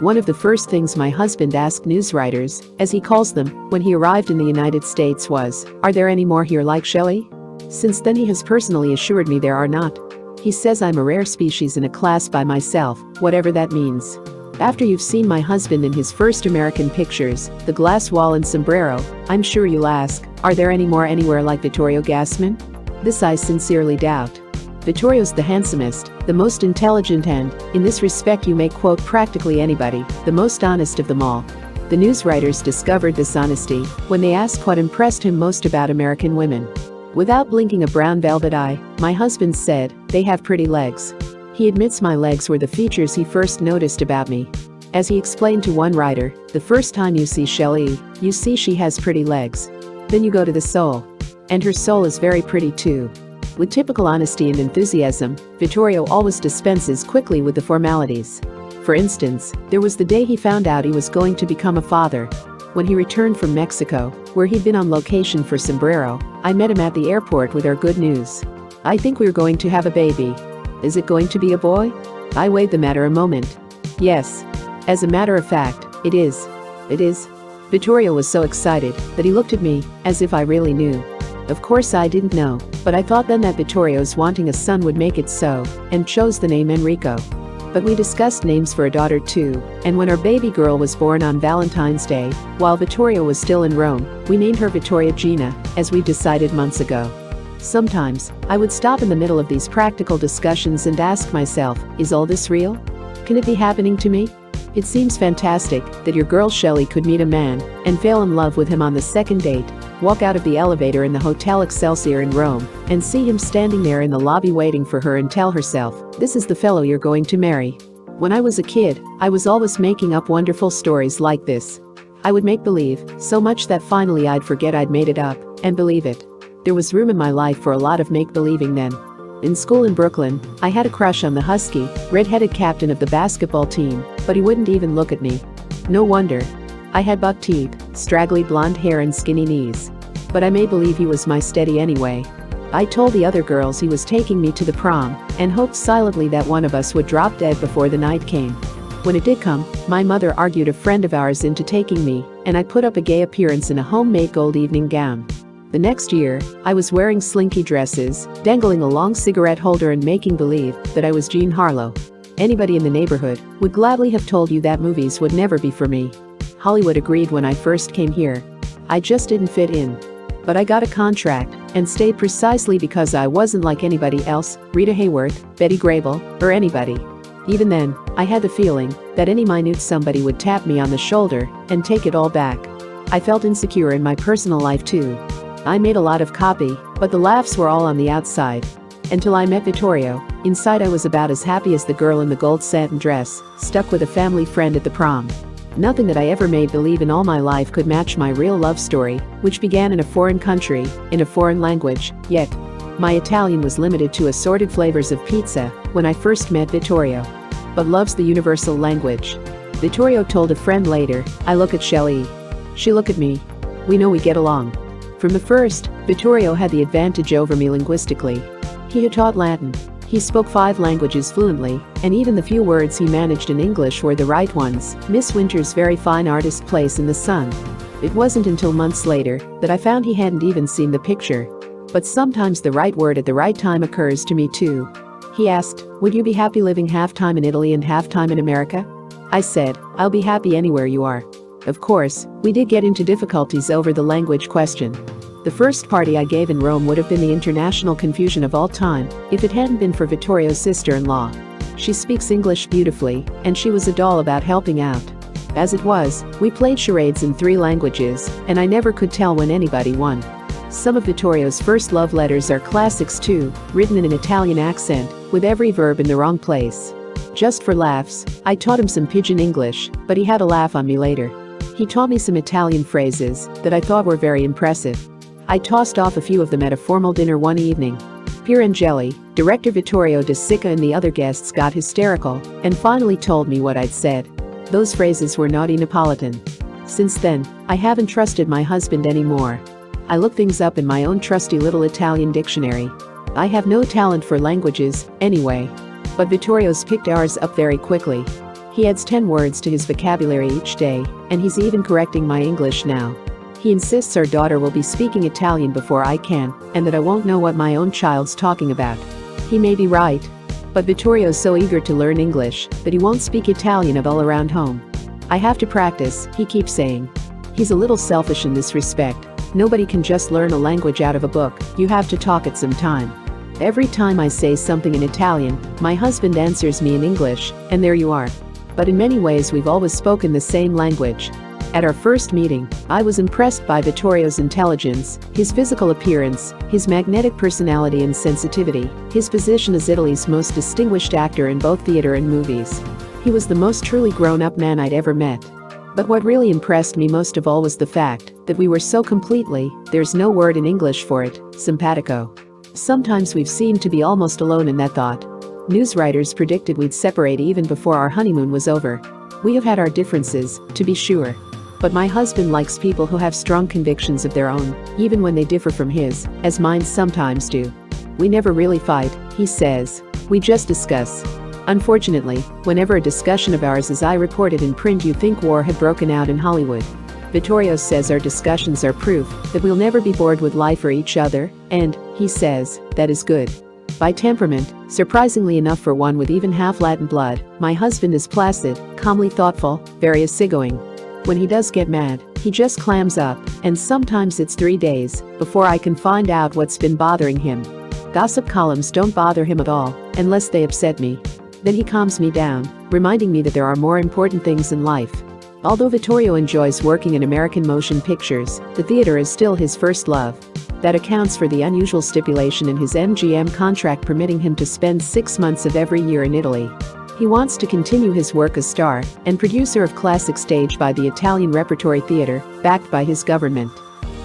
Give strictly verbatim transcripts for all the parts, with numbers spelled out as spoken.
one of the first things my husband asked newswriters, as he calls them, when he arrived in the United States was, "Are there any more here like Shelley?" Since then he has personally assured me there are not. He says I'm a rare species in a class by myself, whatever that means. After you've seen my husband in his first American pictures, The Glass Wall and Sombrero, I'm sure you'll ask, are there any more anywhere like Vittorio Gassman? This I sincerely doubt. Vittorio's the handsomest, the most intelligent and, in this respect you may quote practically anybody, the most honest of them all. The newswriters discovered this honesty when they asked what impressed him most about American women. Without blinking a brown velvet eye, my husband said, "They have pretty legs." He admits my legs were the features he first noticed about me. As he explained to one writer, the first time you see Shelley, you see she has pretty legs. Then you go to the soul. And her soul is very pretty too. With typical honesty and enthusiasm, Vittorio always dispenses quickly with the formalities. For instance, there was the day he found out he was going to become a father. When he returned from Mexico, where he'd been on location for Sombrero, I met him at the airport with our good news. "I think we're going to have a baby. Is it going to be a boy?" I weighed the matter a moment. "Yes. As a matter of fact, it is. It is." Vittorio was so excited that he looked at me, as if I really knew. Of course I didn't know, but I thought then that Vittorio's wanting a son would make it so, and chose the name Enrico. But we discussed names for a daughter too, and when our baby girl was born on Valentine's Day, while Vittorio was still in Rome, we named her Vittoria Gina, as we decided months ago. Sometimes, I would stop in the middle of these practical discussions and ask myself, is all this real? Can it be happening to me? It seems fantastic that your girl Shelley could meet a man and fall in love with him on the second date, walk out of the elevator in the Hotel Excelsior in Rome, and see him standing there in the lobby waiting for her and tell herself, this is the fellow you're going to marry. When I was a kid, I was always making up wonderful stories like this. I would make believe, so much that finally I'd forget I'd made it up, and believe it. There was room in my life for a lot of make-believing then. In school in Brooklyn, I had a crush on the husky, red-headed captain of the basketball team, but he wouldn't even look at me. No wonder. I had buck teeth, straggly blonde hair and skinny knees. But I made believe he was my steady anyway. I told the other girls he was taking me to the prom, and hoped silently that one of us would drop dead before the night came. When it did come, my mother argued a friend of ours into taking me, and I put up a gay appearance in a homemade gold evening gown. The next year, I was wearing slinky dresses, dangling a long cigarette holder and making believe that I was Jean Harlow. Anybody in the neighborhood would gladly have told you that movies would never be for me. Hollywood agreed when I first came here. I just didn't fit in. But I got a contract and stayed precisely because I wasn't like anybody else, Rita Hayworth, Betty Grable, or anybody. Even then, I had the feeling that any minute somebody would tap me on the shoulder and take it all back. I felt insecure in my personal life too. I made a lot of copy, but the laughs were all on the outside. Until I met Vittorio, inside I was about as happy as the girl in the gold satin dress, stuck with a family friend at the prom. Nothing that I ever made believe in all my life could match my real love story, which began in a foreign country, in a foreign language, yet. My Italian was limited to assorted flavors of pizza when I first met Vittorio. But loves the universal language. Vittorio told a friend later, "I look at Shelley. She look at me. We know we get along." From the first, Vittorio had the advantage over me linguistically. He had taught Latin. He spoke five languages fluently, and even the few words he managed in English were the right ones, Miss Winter's very fine artist place in the sun. It wasn't until months later that I found he hadn't even seen the picture. But sometimes the right word at the right time occurs to me too. He asked, "Would you be happy living half-time in Italy and half-time in America?" I said, "I'll be happy anywhere you are." Of course, we did get into difficulties over the language question. The first party I gave in Rome would have been the international confusion of all time, if it hadn't been for Vittorio's sister-in-law. She speaks English beautifully, and she was a doll about helping out. As it was, we played charades in three languages, and I never could tell when anybody won. Some of Vittorio's first love letters are classics too, written in an Italian accent, with every verb in the wrong place. Just for laughs, I taught him some pidgin English, but he had a laugh on me later. He taught me some Italian phrases that I thought were very impressive. I tossed off a few of them at a formal dinner one evening. Pirangeli, director Vittorio De Sica and the other guests got hysterical and finally told me what I'd said. Those phrases were naughty Neapolitan. Since then, I haven't trusted my husband anymore. I look things up in my own trusty little Italian dictionary. I have no talent for languages, anyway. But Vittorio's picked ours up very quickly. He adds ten words to his vocabulary each day, and he's even correcting my English now. He insists our daughter will be speaking Italian before I can, and that I won't know what my own child's talking about. He may be right. But Vittorio's so eager to learn English that he won't speak Italian at all around home. I have to practice, he keeps saying. He's a little selfish in this respect. Nobody can just learn a language out of a book, you have to talk it some time. Every time I say something in Italian, my husband answers me in English, and there you are. But in many ways we've always spoken the same language. At our first meeting, I was impressed by Vittorio's intelligence, his physical appearance, his magnetic personality and sensitivity, his position as Italy's most distinguished actor in both theater and movies. He was the most truly grown-up man I'd ever met. But what really impressed me most of all was the fact that we were so completely, there's no word in English for it, simpatico. Sometimes we've seemed to be almost alone in that thought. News writers predicted we'd separate even before our honeymoon was over. We have had our differences, to be sure. But my husband likes people who have strong convictions of their own, even when they differ from his, as mine sometimes do. We never really fight, he says. We just discuss. Unfortunately, whenever a discussion of ours is I reported in print, you think war had broken out in Hollywood. Vittorio says our discussions are proof that we'll never be bored with life or each other, and, he says, that is good. By temperament, surprisingly enough for one with even half Latin blood, my husband is placid, calmly thoughtful, very easygoing. When he does get mad, he just clams up, and sometimes it's three days before I can find out what's been bothering him. Gossip columns don't bother him at all, unless they upset me. Then he calms me down, reminding me that there are more important things in life. Although Vittorio enjoys working in American motion pictures, the theater is still his first love. That accounts for the unusual stipulation in his M G M contract permitting him to spend six months of every year in Italy. He wants to continue his work as star and producer of classic stage by the Italian Repertory Theater, backed by his government.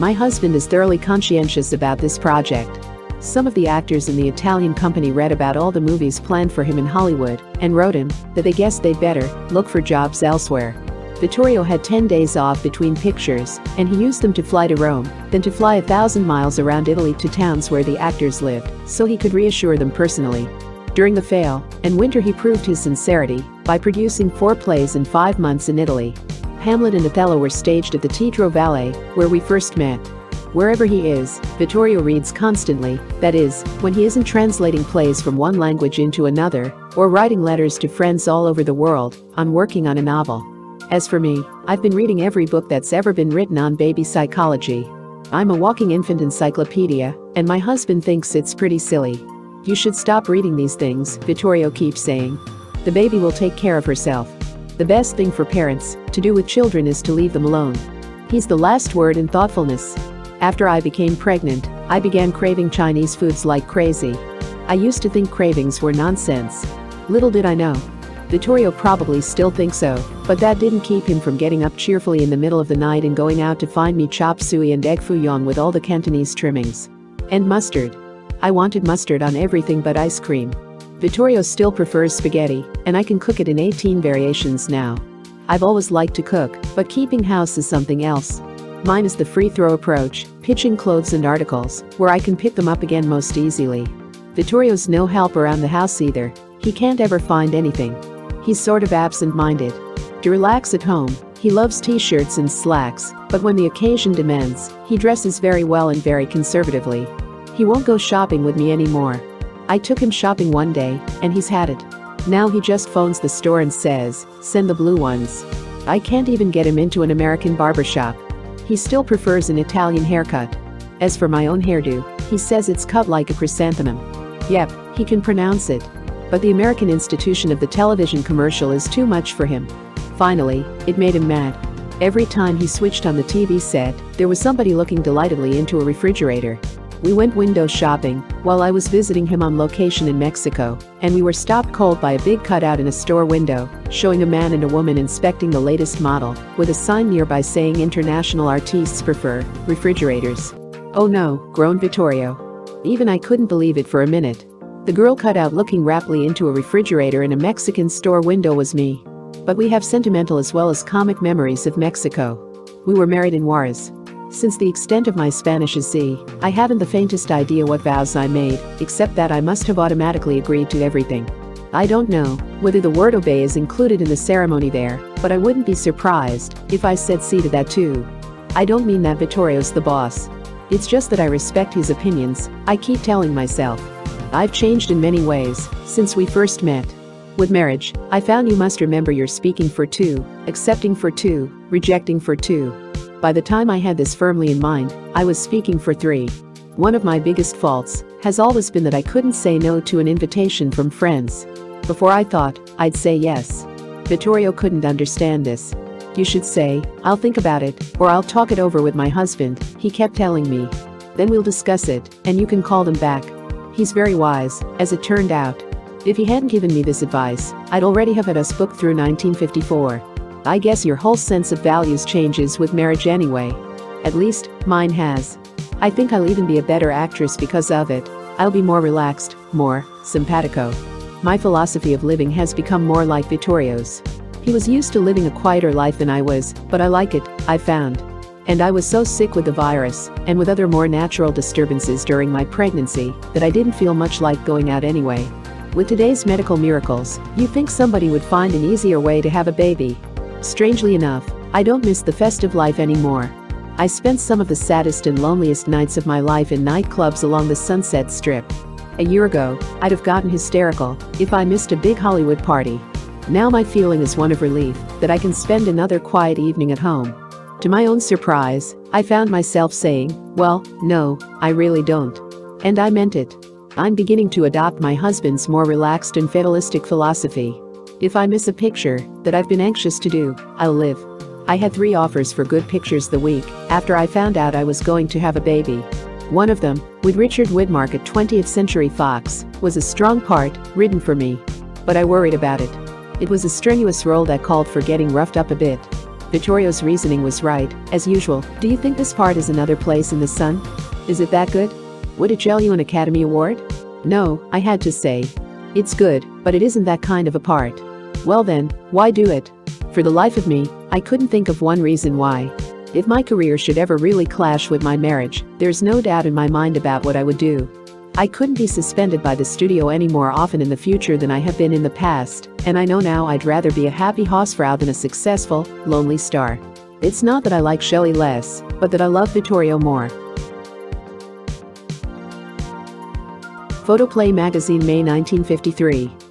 My husband is thoroughly conscientious about this project. Some of the actors in the Italian company read about all the movies planned for him in Hollywood and wrote him that they guessed they'd better look for jobs elsewhere. Vittorio had ten days off between pictures, and he used them to fly to Rome, then to fly a thousand miles around Italy to towns where the actors lived, so he could reassure them personally. During the fail and winter he proved his sincerity by producing four plays in five months in Italy. Hamlet and Othello were staged at the Teatro Valle, where we first met. Wherever he is, Vittorio reads constantly, that is, when he isn't translating plays from one language into another, or writing letters to friends all over the world, I'm working on a novel. As for me, I've been reading every book that's ever been written on baby psychology. I'm a walking infant encyclopedia, and my husband thinks it's pretty silly. You should stop reading these things, Vittorio keeps saying. The baby will take care of herself. The best thing for parents to do with children is to leave them alone. He's the last word in thoughtfulness. After I became pregnant, I began craving Chinese foods like crazy. I used to think cravings were nonsense. Little did I know. Vittorio probably still thinks so, but that didn't keep him from getting up cheerfully in the middle of the night and going out to find me chop suey and egg foo young with all the Cantonese trimmings. And mustard. I wanted mustard on everything but ice cream. Vittorio still prefers spaghetti, and I can cook it in eighteen variations now. I've always liked to cook, but keeping house is something else. Mine is the free throw approach, pitching clothes and articles, where I can pick them up again most easily. Vittorio's no help around the house either. He can't ever find anything. He's sort of absent-minded. To relax at home, he loves t-shirts and slacks, but when the occasion demands, he dresses very well and very conservatively. He won't go shopping with me anymore. I took him shopping one day, and he's had it. Now he just phones the store and says, send the blue ones. I can't even get him into an American barbershop. He still prefers an Italian haircut. As for my own hairdo, he says it's cut like a chrysanthemum. Yep, he can pronounce it. But the American institution of the television commercial is too much for him. Finally, it made him mad. Every time he switched on the T V set, there was somebody looking delightedly into a refrigerator. We went window shopping while I was visiting him on location in Mexico, and we were stopped cold by a big cutout in a store window, showing a man and a woman inspecting the latest model, with a sign nearby saying international artists prefer refrigerators. Oh no, groaned Vittorio. Even I couldn't believe it for a minute. The girl cutout looking raptly into a refrigerator in a Mexican store window was me. But we have sentimental as well as comic memories of Mexico. We were married in Juarez. Since the extent of my Spanish is C, I haven't the faintest idea what vows I made, except that I must have automatically agreed to everything. I don't know whether the word obey is included in the ceremony there, but I wouldn't be surprised if I said see to that too. I don't mean that Vittorio's the boss. It's just that I respect his opinions, I keep telling myself. I've changed in many ways since we first met. With marriage, I found you must remember you're speaking for two, accepting for two, rejecting for two. By the time I had this firmly in mind, I was speaking for three. One of my biggest faults has always been that I couldn't say no to an invitation from friends. Before I thought, I'd say yes. Vittorio couldn't understand this. You should say, I'll think about it, or I'll talk it over with my husband, he kept telling me. Then we'll discuss it, and you can call them back. He's very wise, as it turned out. If he hadn't given me this advice, I'd already have had us booked through nineteen fifty-four. I guess your whole sense of values changes with marriage anyway. At least, mine has. I think I'll even be a better actress because of it. I'll be more relaxed, more simpatico. My philosophy of living has become more like Vittorio's. He was used to living a quieter life than I was, but I like it, I found. And I was so sick with the virus, and with other more natural disturbances during my pregnancy, that I didn't feel much like going out anyway. With today's medical miracles, you'd think somebody would find an easier way to have a baby. Strangely enough, I don't miss the festive life anymore. I spent some of the saddest and loneliest nights of my life in nightclubs along the Sunset Strip. A year ago, I'd have gotten hysterical if I missed a big Hollywood party. Now my feeling is one of relief that I can spend another quiet evening at home. To my own surprise, I found myself saying, well, no, I really don't. And I meant it. I'm beginning to adopt my husband's more relaxed and fatalistic philosophy. If I miss a picture that I've been anxious to do, I'll live. I had three offers for good pictures the week after I found out I was going to have a baby. One of them, with Richard Widmark at twentieth century fox, was a strong part written for me. But I worried about it. It was a strenuous role that called for getting roughed up a bit. Vittorio's reasoning was right, as usual. Do you think this part is another place in the sun? Is it that good? Would it gel you an Academy Award? No, I had to say. It's good, but it isn't that kind of a part. Well then, why do it? For the life of me, I couldn't think of one reason why. If my career should ever really clash with my marriage, there's no doubt in my mind about what I would do. I couldn't be suspended by the studio any more often in the future than I have been in the past, and I know now I'd rather be a happy Hausfrau than a successful, lonely star. It's not that I like Shelley less, but that I love Vittorio more. Photoplay Magazine, May nineteen fifty-three.